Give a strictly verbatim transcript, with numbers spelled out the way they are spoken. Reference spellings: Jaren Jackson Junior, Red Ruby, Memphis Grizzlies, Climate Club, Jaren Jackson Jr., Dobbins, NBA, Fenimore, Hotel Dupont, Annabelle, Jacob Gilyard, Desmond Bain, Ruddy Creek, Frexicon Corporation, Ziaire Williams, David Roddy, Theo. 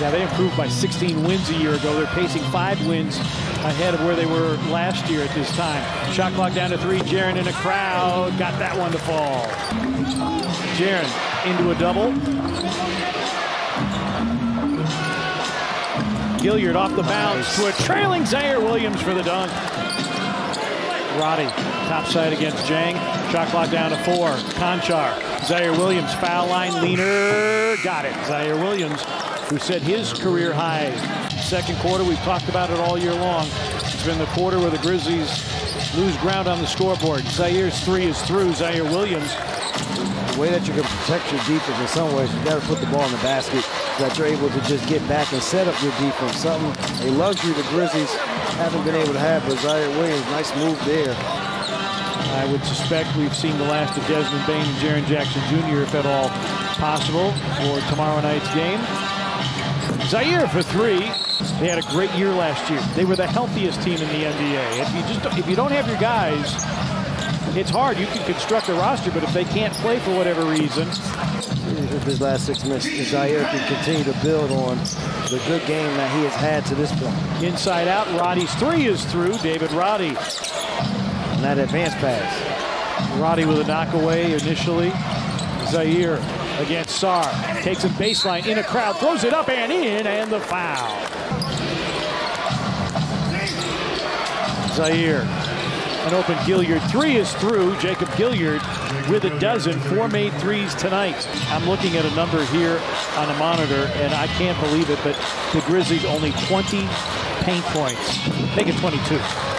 Now they improved by sixteen wins a year ago. They're pacing five wins ahead of where they were last year at this time. Shot clock down to three. Jaren in a crowd. Got that one to fall. Jaren into a double. Gilyard off the bounce nice. to a trailing Ziaire Williams for the dunk. Roddy, topside against Jang. Shot clock down to four. Konchar. Ziaire Williams, foul line leaner. Got it. Ziaire Williams, who set his career high. Second quarter, we've talked about it all year long. It's been the quarter where the Grizzlies lose ground on the scoreboard. Zaire's three is through. Ziaire Williams. The way that you can protect your defense in some ways, you've got to put the ball in the basket so that you're able to just get back and set up your defense. Something, a luxury the Grizzlies haven't been able to have, but Ziaire Williams, nice move there. I would suspect we've seen the last of Desmond Bain and Jaren Jackson Junior, if at all possible, for tomorrow night's game. Ziaire for three. They had a great year last year. They were the healthiest team in the N B A. If you just if you don't have your guys, it's hard. You can construct a roster, but if they can't play for whatever reason, his last six minutes, Ziaire can continue to build on the good game that he has had to this point. Inside out, Roddy's three is through. David Roddy. And that advanced pass. Roddy with a knockaway initially. Ziaire against Sarr. Takes a baseline in a crowd, throws it up and in, and the foul. Ziaire. An open Gilyard. Three is through. Jacob Gilyard with a dozen. Four made threes tonight. I'm looking at a number here on a monitor, and I can't believe it, but the Grizzlies only twenty paint points. Make it twenty-two.